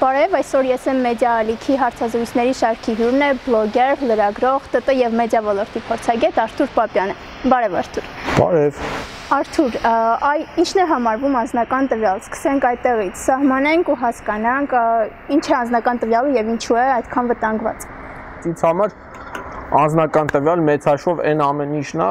Բարև, այսօր ես եմ մեդիա ալիքի հարցազրույցների շարքի հյուրն է, բլոգեր, լրագրող, ՏՏ և մեդիա ոլորտի փորձագետ Արթուր Պապյանը։ Բարև Արթուր։ Բարև։ Արթուր, ինչն է համարվում անձնական տվյալ։ Սկսենք այդտեղից, սահմանենք ու հասկանանք, ինչ է անձնական տվյալը և ինչու է այդքան վտանգված։ Ինձ համար անձնական տվյալ մեծ հաշվով այն ամեն ինչն է,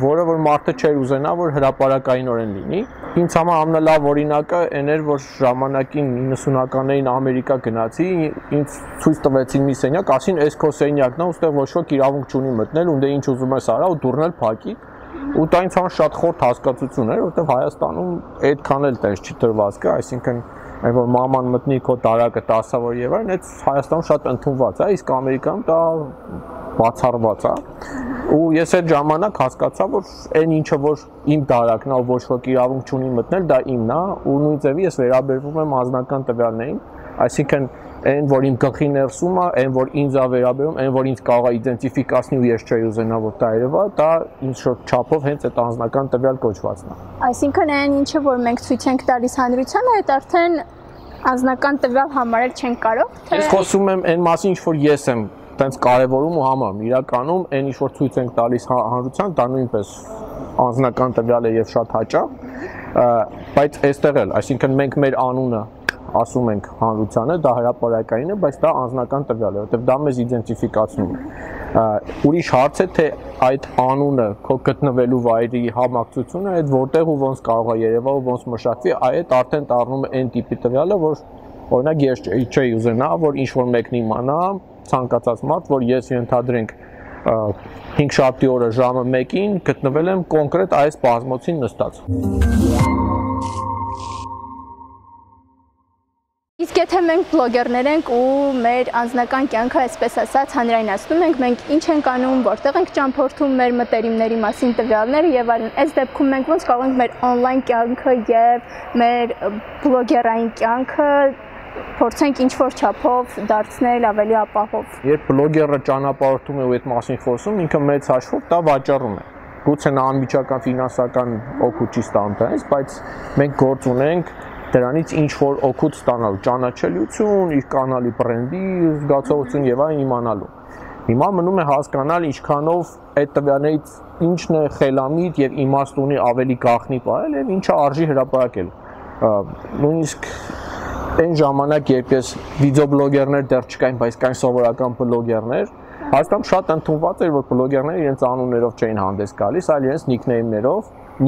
որը որ մարդը չեր ուզենա, որ հրապարակայինորեն լինի։ Ինձ համար ամենալավ օրինակը այն էր, որ ժամանակին 90-ականներին Ամերիկա գնացի, ինձ ցույց տվեցին մի սենյակ, ասին, «Էս քո սենյակն է, ուստեղ ոչ ոք իրավունք չունի մտնել, ունդե ինչ ուզում ես արա ու դուրնել փակի»։ Ու դա ինձ համար շատ խորտ հասկացություն էր, որտեղ Հայաստանում այդքան էլ տես չի տրվածքը, այսինքն այն որ մաման մտնի քո տարակը 10-ը որ եւ այն, այդ Հայաստանում շատ ընդունված է, իսկ Ամերիկայում դա բացառված է։ Ու ես այդ ժամանակ հասկացա, որ այն ինչը որ իմ տարակն է, ոչ ոք իրավունք չունի մտնել, դա իմն է, ու նույն ձևի ես վերաբերվում եմ անձնական տվյալներին, այսինքն այն որ իմ գլխի ներսում է, այն որ ինձ է վերաբերում, այն որ ինձ կարող է իդենտիֆիկացնել ու ես չէի ուզենա որ դա երևա, դա ինչ որ չափով հենց այդ անձնական տվյալ կոչվածն է։ Այսինքն այն ինչը որ մենք ցույց ենք տալիս հանրությանը, այդ արդեն անձնական տվյալ համարել չենք կարող, թե Ես խոսում եմ այն մասին, ինչ որ ես եմ տենց կարևորում ու համարում, իրականում այն ինչ որ ցույց ենք տալիս հանրության, դա նույնպես անձնական տվյալ է եւ շատ հաճախ, բայց այստեղ էլ, այսինքն մենք մեր անունը ասում ենք հանրությանը, դա հրապարակային է, բայց դա անձնական տվյալ է, որտեղ դա մեզ իդենտիֆիկացնում է։ Ուրիշ հարց է, թե այդ անունը քո գտնվելու վայրի համակցությունը, այդ որտեղ ու ոնց կարող է երևալ ու ոնց մշակվի, այդ արդեն դառնում է այն տիպի տվյալը, որ օրինակ ես չէի ուզենա, որ ինչ որ մեկն իմանա ցանկացած մարդ, որ ես ենթադրենք 5-7-ի օրը ժամը 1-ին գտնվել եմ կոնկրետ այս բազմոցին նստած։ Իսկ եթե մենք բլոգերներ ենք ու մեր անձնական կյանքը, այսպես ասած, հանրայնացնում ենք, մենք ինչ ենք անում, որտեղ ենք ճամփորդում, մեր մտերիմների մասին տվյալները եւ այլն, այս դեպքում մենք ոնց կարող ենք մեր on-line կյանքը եւ մեր բլոգերային կյանքը փորձենք ինչ-որ չափով դարձնել ավելի ապահով։ Երբ բլոգերը ճանապարհորդում է ու այդ մասին խոսում, ինքը մեծ հաշվով դա վաճառում է։ Գուցե նա անմիջական ֆինանսական օգուտ չի ստանալիս, բայց մենք գործ ունենք դրանից ինչ-որ օգուտ ստանալու, ճանաչելիություն, իր կանալի բրենդի զգացողություն եւ այլն իմանալու։ Հիմա մնում է հասկանալ ինչքանով այդ տվյալներից ինչն է խելամիտ եւ իմաստ ունի ավելի գաղտնի պահել եւ ինչը արժի հրապարակել։ Նույնիսկ Այն ժամանակ, երբ ես վիդեոբլոգերներ դեռ չկային, բայց կային սովորական բլոգերներ, Հայաստանում շատ ընդունված էր, որ բլոգերները իրենց անուններով չէին հանդես գալիս, այլ իրենց նիքնեյմներով,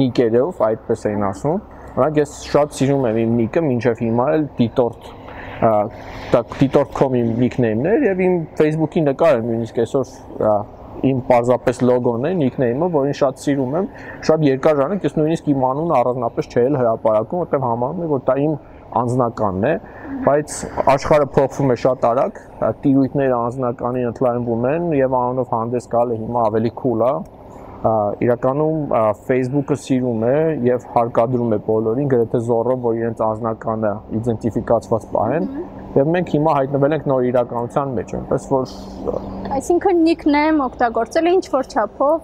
նիկերով, այդպես էին ասում։ Օրինակ ես շատ սիրում եմ իմ նիկը, մինչև հիմա էլ դիտորդ.com իմ նիքնեյմն էր եւ իմ Facebook-ի նկարը նույնիսկ այսօր իմ պարզապես լոգոն է, նիքնեյմը, որին շատ սիրում եմ, շատ երկար ժամանակ ես նույնիսկ իմ անունը առանձնապես չէի հրապարակում, որտեղ համարում եմ, որ դա իմ անձնականն է, բայց աշխարհը փոխվում է շատ արագ, տիրույթները անձնականի ընդլայնվում են եւ անոնով հանդես գալը հիմա ավելի cool է։ Իրականում Facebook-ը սիրում է եւ հարկադրում է բոլորին գրեթե զոռով, որ իրենց անձնականը իդենտիֆիկացված պահեն։ Եվ մենք հիմա հայտնվել ենք նոր իրականության մեջ, այնպես որ Այսինքն nickname օգտագործելը ինչ որ չափով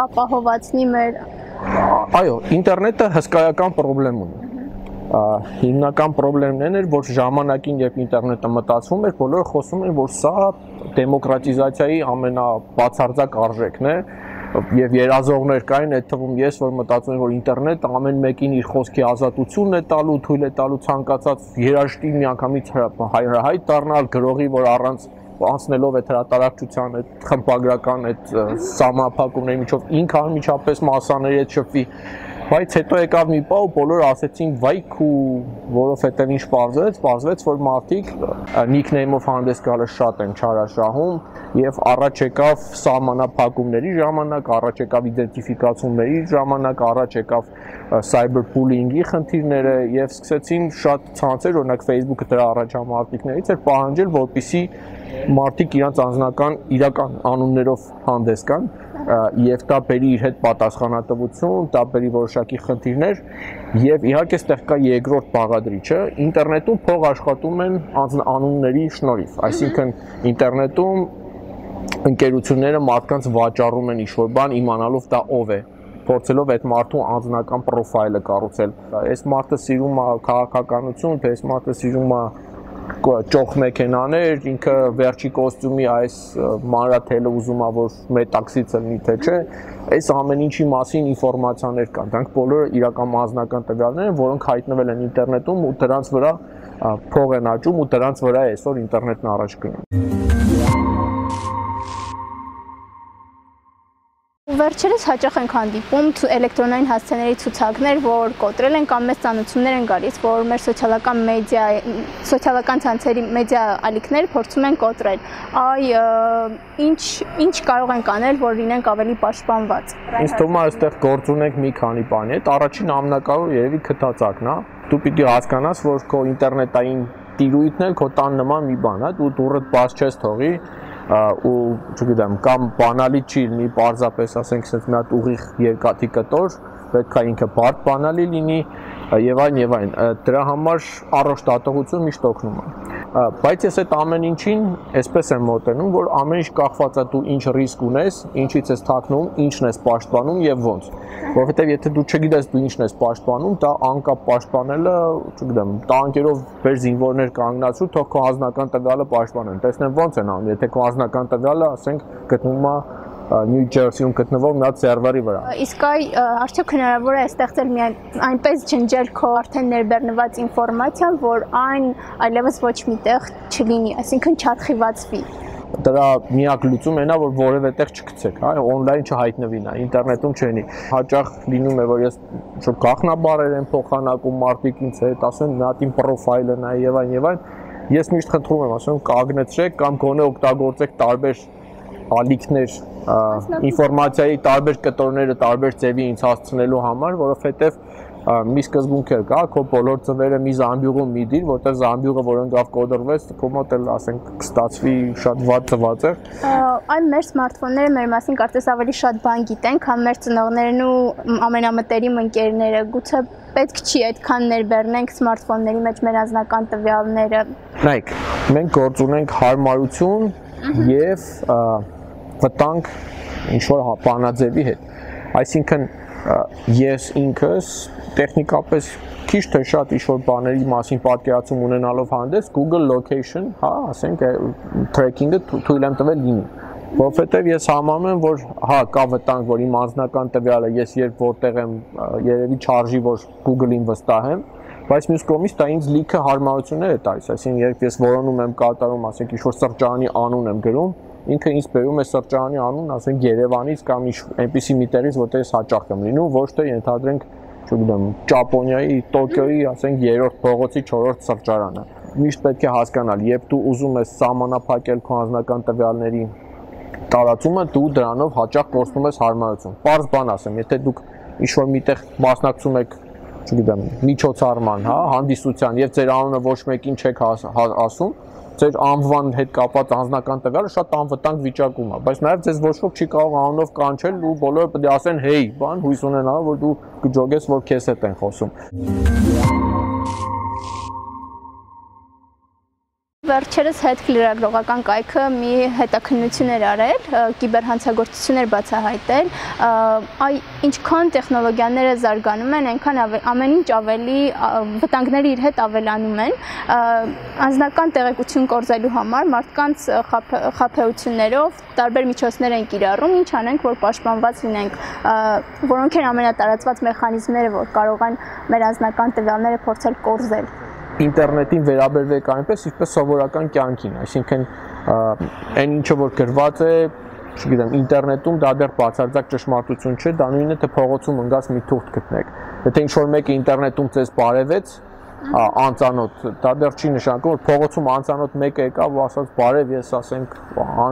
կապահովացնի մեր Այո, ինտերնետը հսկայական խնդրեմ ունի։ Հիմնական խնդիրն այն էր, որ ժամանակին, երբ ինտերնետը մտածվում էր, բոլորը խոսում էին, որ սա դեմոկրատիզացիայի ամենաբացարձակ արժեքն է, եւ երազողներ կային, այդ թվում ես, որ մտածում եմ, որ ինտերնետը ամեն մեկին իր խոսքի ազատությունն է տալու, թույլ է տալու ցանկացած երաժշտի միանգամից հայտ դառնալ, գրողի, որ առանց անցնելով այդ հրատարակչության, այդ խմբագրական, այդ սահմանափակումների միջով ինքն անմիջապես մասաների հետ շփվի Բայց հետո եկավ մի պահ, բոլորը ասեցին վայք ու որովհետև ինչ պարզվեց, որ մարդիկ նիքնեյմով հանդես գալը շատ են չարաշահում եւ առաջ եկավ սահմանափակումների ժամանակ, առաջ եկավ իդենտիֆիկացումների ժամանակ, առաջ եկավ սայբերբուլինգի խնդիրները եւ սկսեցին շատ ցանցեր, օրինակ Facebook-ը դրա առաջամարտիկներից էր պահանջել, որպեսզի մարդիկ իրենց անձնական իրական անուններով հանդես գան եւ դա բերի իր հետ պատասխանատվություն, դա բերի որոշակի խնդիրներ եւ իհարկե այստեղ կա երկրորդ բաղադրիչը, ինտերնետում փող աշխատում են անունների շնորհիվ, այսինքն ինտերնետում ընկերությունները մարդկանց վաճառում են ինչ-որ բան, իմանալով դա ով է, փորձելով այդ մարդու անձնական պրոֆայլը կառուցել։ Այս մարդը սիրում է քաղաքականություն, թե այս մարդը սիրում է ճոխ մեքենաներ, ինքը վերջի կոստյումի այս մանրաթելը ուզում է որ մետաքսից լինի թե չէ։ Այս ամեն ինչի մասին ինֆորմացիաներ կան։ Դրանք բոլորը իրական անձնական տվյալներ են, որոնք հայտնվել են ինտերնետում ու դրանց վրա փող են աճում ու դրանց վրա այսօր ինտերնետն առաջ գնում։ Վերջերս հաճախ ենք հանդիպում էլեկտրոնային հասցեների ցուցակներ, որ կոտրել են կամ մեծ ծանոթություններ են գալիս, որ մեր սոցիալական ցանցերի մեդիա ալիքներ փորձում են կոտրել։ Այ ինչ կարող ենք անել, որ լինենք ավելի պաշտպանված։ Ինձ թվում է այստեղ գործ ունենք մի քանի բանի հետ։ Առաջին ամենակարևորը երևի քթածակն է։ Դու պիտի հասկանաս, որ քո ինտերնետային տիրույթն էլ քո տան նման մի բան է, դու դուռդ բաց չես թողի ու չգիտեմ, կամ բանալի չի լինի, պարզապես ասենք ասած մի հատ ուղիղ երկաթի կտոր, պետք է ինքը բարդ բանալի լինի եւ այն, դրա համար առողջատողությունը միշտ օգնում է։ Բայց ես այդ ամեն ինչին այսպես եմ մոտենում, որ ամեն ինչ կախված է դու ինչ ռիսկ ունես, ինչից ես թաքնում, ինչն ես պաշտպանում եւ ոնց։ Որովհետեւ եթե դու չգիտես դու ինչն ես պաշտպանում, դա անկապ պաշտպանելը, չգիտեմ, տանկերով վեր զինվորներ կանգնացու, թող քո անձնական տվյալը պաշտպանեն։ Տեսնեմ ոնց են անում, եթե քո անձնական տվյալը, ասենք, գտնվում է Նյու Ջերսիում գտնվող մի հատ սերվերի վրա։ Իսկ արդյոք հնարավոր է ստեղծել միայն այնպես ջնջել քո արդեն ներբեռնված ինֆորմացիան, որ այն այլևս ոչ միտեղ չլինի, այսինքն չարխիվացվի։ Դրա միակ լուծումը այն է, որ որևէ տեղ չգցեք, հա, օնլայն չհայտնվի նա, ինտերնետում չենի։ Հաճախ լինում է, որ ես շուտ գաղտնաբարեր եմ փոխանակում մարդիկ ինձ հետ, ասեն նա իմ պրոֆայլը նա եւ այն։ Ես միշտ խնդրում եմ, ասում կանգնեցրեք կամ գոնե օգտագործեք տարբեր ալիքներ, ինֆորմացիայի տարբեր կտորները տարբեր ձևի ինձ հասցնելու համար, որովհետև մի սկզբունք է կա, քո բոլոր ծվերը մի զամբյուղում մի դիր, որտեղ զամբյուղը որոնցով կոդորվեց, քո մոտ էլ ասենք կստացվի շատ վատ ծված է։ Այն մեր սմարթֆոնները մեր մասին կարծես ավելի շատ բան գիտեն, քան մեր ծնողներն ու ամենամտերիմ ընկերները, գուցե պետք չի այդքան ներբեռնենք սմարթֆոնների մեջ մեր անձնական տվյալները։ Նայեք, մենք գործ ունենք հարմարություն եւ վտանգ ինչ որ բանաձևի հետ, այսինքն ես ինքս տեխնիկապես քիչ թե շատ ինչ որ բաների մասին պատկերացում ունենալով հանդես Google location, հա, ասենք tracking-ը թույլ եմ տվել լինի, որովհետեւ ես համարում եմ, որ հա կա վտանգ, որ իմ անձնական տվյալը ես երբ որտեղ եմ, երևի չարժի, որ Google-ին վստահեմ, բայց մյուս կողմից դա ինձ լիքը հարմարություններ է տալիս, այսինքն երբ ես որոնում եմ կատարում, ասենք ինչ որ սրճարանի անուն եմ գրում, ինքը ինձ բերում է սրճարանի անուն, ասենք Երևանից կամ այնպիսի մի տեղից, որտեղ ես հաճախ եմ լինում, ոչ թե ենթադրենք, չգիտեմ, Ճապոնիայի, Տոկիոյի, ասենք 3-րդ փողոցի 4-րդ սրճարանը։ Միշտ պետք է հասկանալ, երբ դու ուզում ես սահմանափակել քո անձնական տվյալների տարածումը, դու դրանով հաճախ կորցնում ես հարմարություն։ Պարզ բան ասեմ, եթե դուք ինչ-որ միտեղ մասնակցում եք, չգիտեմ, միջոցառման, հա, հանդիսության, եւ ձեր անունը ոչ մեկին չեք ասում, ձեր անվան հետ կապված անձնական տվյալը շատ անվտանգ վիճակում է, բայց նաև ձեզ ոչ ոք չի կարող անունով կանչել ու բոլորը պետք է ասեն հեյ, բան հույս ունենալ, որ դու կջոգես, որ քեզ հետ են խոսում։ Վերջերս հետք լրագրողական կայքը մի հետաքննություն էր արել, կիբերհանցագործություն էր բացահայտել, այ ինչքան տեխնոլոգիաները զարգանում են, այնքան ամեն ինչ ավելի վտանգները իր հետ ավելանում են, անձնական տեղեկություն կորզելու համար մարդկանց խաբեություններով տարբեր միջոցներ են կիրառում, ինչ անենք, որ պաշտպանված լինենք, որոնք են ամենատարածված մեխանիզմները, որ կարող են մեր անձնական տվյալները փորձել կորզել։ Ինտերնետին վերաբերվեք այնպես, ինչպես սովորական կյանքին, այսինքն այն ինչը որ գրված է, չգիտեմ, ինտերնետում դա դեռ բացարձակ ճշմարտություն չէ, դա նույնն է թե փողոցում ընկած մի թուղթ գտնեք։ Եթե ինչ որ մեկը ինտերնետում ցես բարևեց, անծանոթ, դա դեռ չի նշանակում, որ փողոցում անծանոթ մեկը եկա ու ասաց բարև, ես ասենք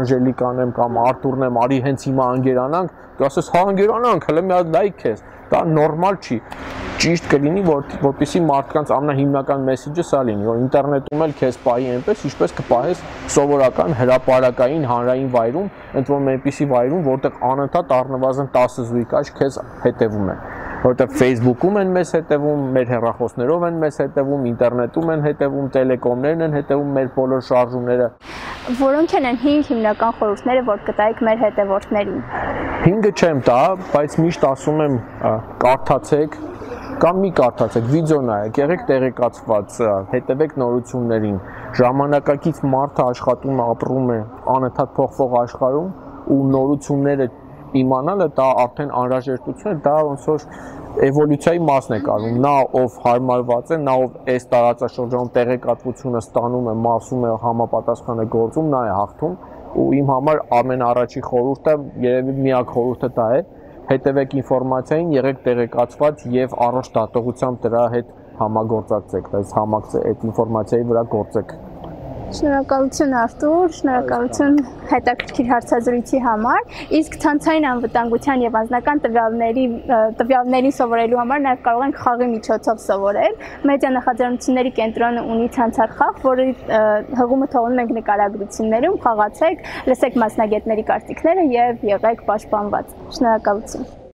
Անժելիկան եմ կամ Արթուրն եմ, արի հենց հիմա անգերանանք, դու ասես հա անգերանանք, հələ մի հատ լայք քեզ, դա նորմալ չի։ Ճիշտ կլինի, որպեսզի մարդկանց ամենահիմնական մեսեջը սա լինի, որ ինտերնետում էլ քեզ պահի այնպես, ինչպես կպահես սովորական հրապարակային հանրային վայրում, ընդ որում այնպիսի վայրում, որտեղ անընդհատ առնվազն 10 զույգ աչք քեզ հետևում է։ որտեղ Facebook-ում են մեզ հետևում, մեր հեռախոսներով են մեզ հետևում, ինտերնետում են հետևում, տելեկոմներն են հետևում մեր բոլոր շարժումները։ Որոնք են 5 հիմնական խորհուրդները, որ կտայիք մեր հետևորդներին։ 5-ը չեմ տա, բայց միշտ ասում եմ կարդացեք, կամ մի կարդացեք, վիդեո նայեք, եղեք տեղեկացված, հետևեք նորություններին։ Ժամանակակից մարդը աշխատում ապրում է անընդհատ փոխվող աշխարհում ու նորությունները իմանալը դա արդեն անհրաժեշտություն է, դա ոնց որ էվոլյուցիայի մասն է կանում, նա ով հարմարված է, նա ով այս տարածաշրջանում տեղեկատվությունը ստանում է, մասում է համապատասխանը գործում, նա է հաղթում ու իմ համար ամենաառաջի խորհուրդը, երևի միակ խորհուրդը դա է, հետևեք ինֆորմացիային, եղեք տեղեկացված եւ առողջ դատողությամբ դրա հետ համագործակցեք, այս համակցեք այդ ինֆորմացիայի վրա գործեք։ Շնորհակալություն Արթուր, շնորհակալություն հետաքրքիր հարցազրույցի համար։ Իսկ ցանցային անվտանգության եւ անձնական տվյալներին սովորելու համար նաեւ կարող ենք խաղի միջոցով սովորել։ Մեդիա նախաձեռնությունների կենտրոնը ունի ցանցար խաղ, որը հղումը թողնում ենք նկարագրություններում, խաղացեք, լսեք մասնագետների կարծիքները եւ եղեք պաշտպանված։ Շնորհակալություն։